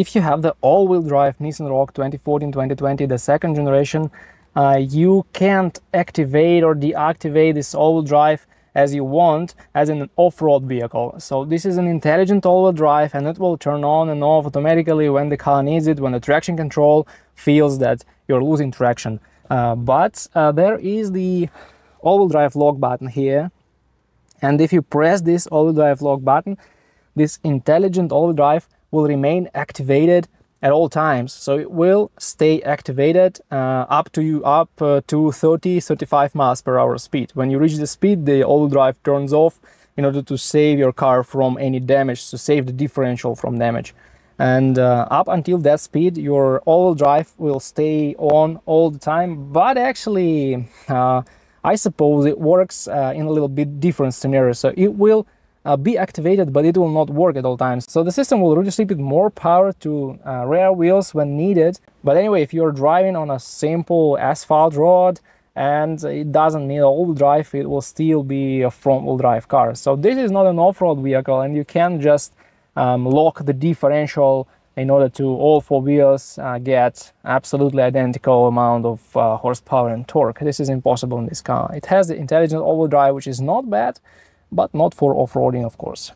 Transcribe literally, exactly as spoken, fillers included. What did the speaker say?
if you have the all-wheel drive Nissan Rogue twenty fourteen twenty twenty, the second generation, uh, you can't activate or deactivate this all-wheel drive as you want as an off-road vehicle. So this is an intelligent all-wheel drive, and it will turn on and off automatically when the car needs it, when the traction control feels that you're losing traction. Uh, but uh, there is the all-wheel drive lock button here, and if you press this all-wheel drive lock button, this intelligent all-wheel drive will remain activated at all times. So it will stay activated uh, up to you up uh, to thirty to thirty-five miles per hour speed. When you reach the speed, the all-wheel drive turns off in order to save your car from any damage, to save the differential from damage. And uh, up until that speed, your all-wheel drive will stay on all the time. But actually, uh, I suppose it works uh, in a little bit different scenario. So it will uh, be activated, but it will not work at all times. So the system will redistribute more power to uh, rear wheels when needed. But anyway, if you're driving on a simple asphalt road and it doesn't need all-wheel drive, it will still be a front-wheel drive car. So this is not an off-road vehicle, and you can just Um, lock the differential in order to all four wheels uh, get absolutely identical amount of uh, horsepower and torque. This is impossible in this car. It has the intelligent all-wheel drive, which is not bad, but not for off-roading, of course.